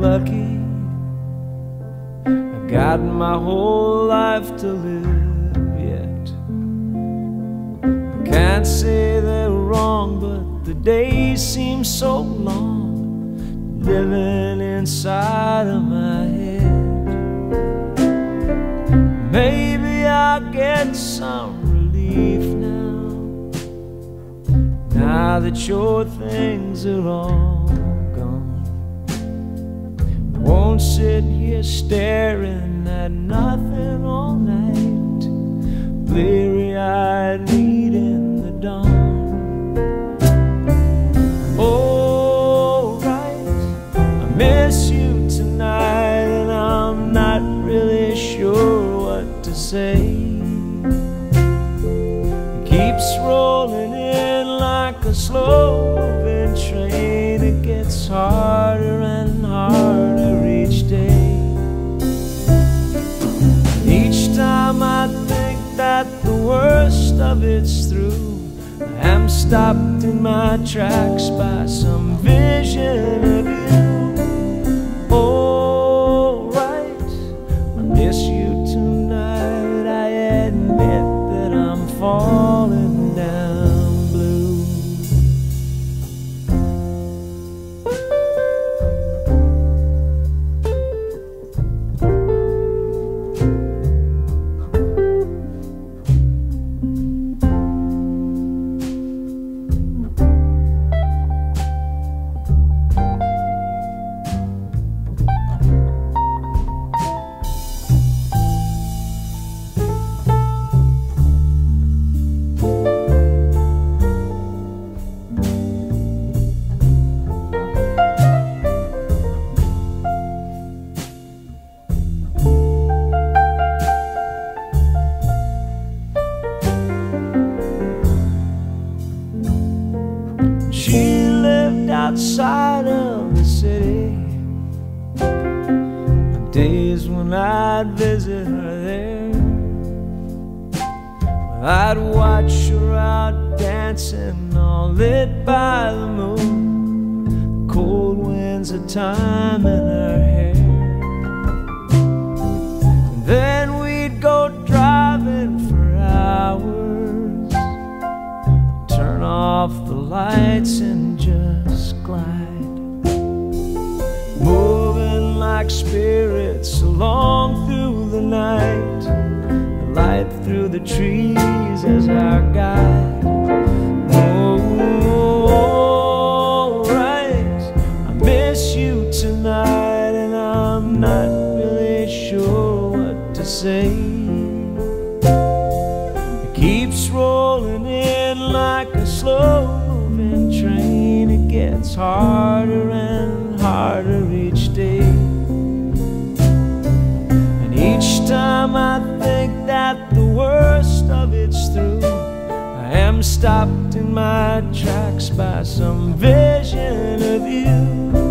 lucky. I got my whole life to live yet. I can't say they're wrong, but the days seem so long, living inside of my head. Maybe I'll get some relief now, now that your things are all gone. I won't sit here staring at nothing all night, bleary-eyed, needing the dawn. Miss you tonight, and I'm not really sure what to say. It keeps rolling in like a slow moving train. It gets harder and harder each day. Each time I think that the worst of it's through, I am stopped in my tracks by some vision of you. Falling down blue. She lived outside of the city. Days when I'd visit her there, well, I'd watch her out dancing, all lit by the moon, the cold winds of time in her hair. And then we'd go driving for hours, turn off the lights and just glide, moving like spirits along through the night, the light through the trees as our guide. Oh, alright, I miss you tonight, and I'm not really sure what to say. It keeps rolling in like a slow train, it gets harder and harder each day. And each time I think that the worst of it's through, I am stopped in my tracks by some vision of you.